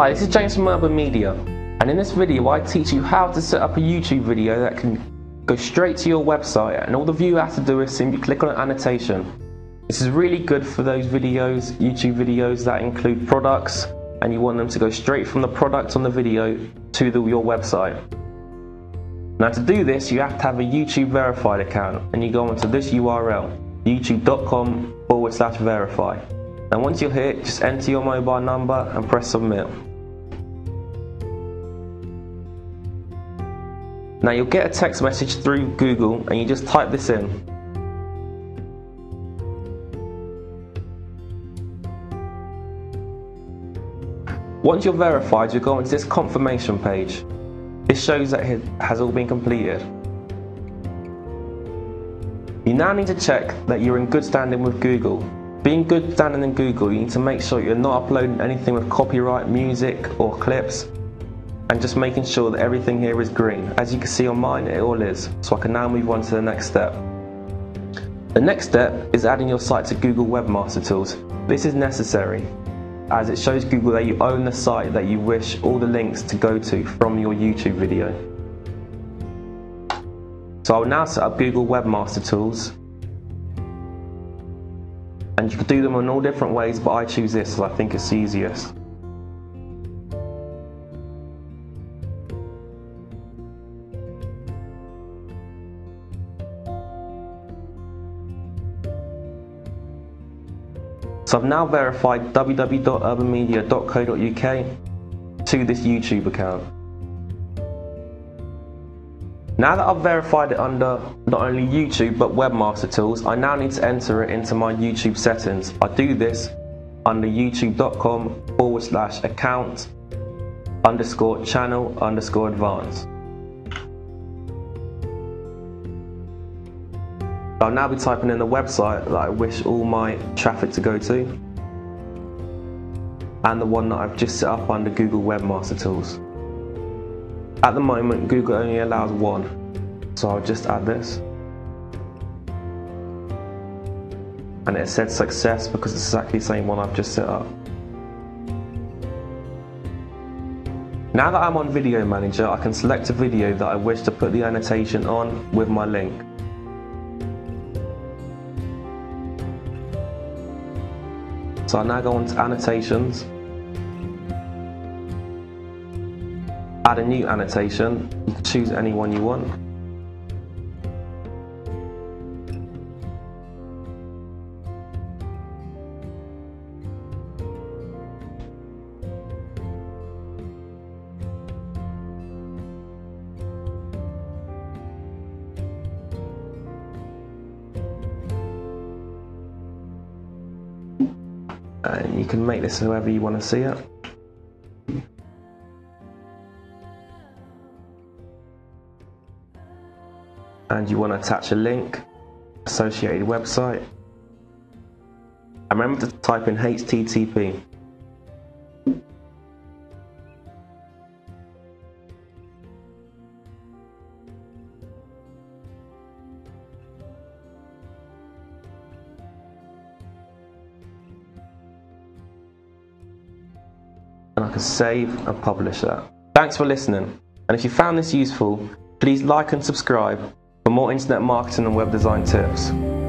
Hi, this is James from Urban Media, and in this video I teach you how to set up a YouTube video that can go straight to your website, and all the viewer has to do is simply click on an annotation. This is really good for those videos, YouTube videos that include products, and you want them to go straight from the product on the video to your website. Now to do this, you have to have a YouTube verified account, and you go onto this URL, youtube.com/verify. And once you're here, just enter your mobile number and press submit. Now you'll get a text message through Google, and you just type this in. Once you're verified, you'll go into this confirmation page. This shows that it has all been completed. You now need to check that you're in good standing with Google. Being good standing in Google, you need to make sure you're not uploading anything with copyright, music or clips, and just making sure that everything here is green. As you can see on mine, it all is, so I can now move on to the next step. The next step is adding your site to Google Webmaster Tools. This is necessary as it shows Google that you own the site that you wish all the links to go to from your YouTube video. So I will now set up Google Webmaster Tools. And you can do them in all different ways, but I choose this as I think it's easiest. So I've now verified www.urbanmedia.co.uk to this YouTube account. Now that I've verified it under not only YouTube but Webmaster Tools, I now need to enter it into my YouTube settings. I do this under youtube.com/account_channel_advanced. I'll now be typing in the website that I wish all my traffic to go to, and the one that I've just set up under Google Webmaster Tools. At the moment, Google only allows one, so I'll just add this. And it said success because it's exactly the same one I've just set up. Now that I'm on Video Manager, I can select a video that I wish to put the annotation on with my link. So I now go on to annotations. Add a new annotation, you can choose any one you want. And you can make this however you want to see it. And you want to attach a link, associated website, and remember to type in HTTP. And I can save and publish that. Thanks for listening, and if you found this useful, please like and subscribe for more internet marketing and web design tips.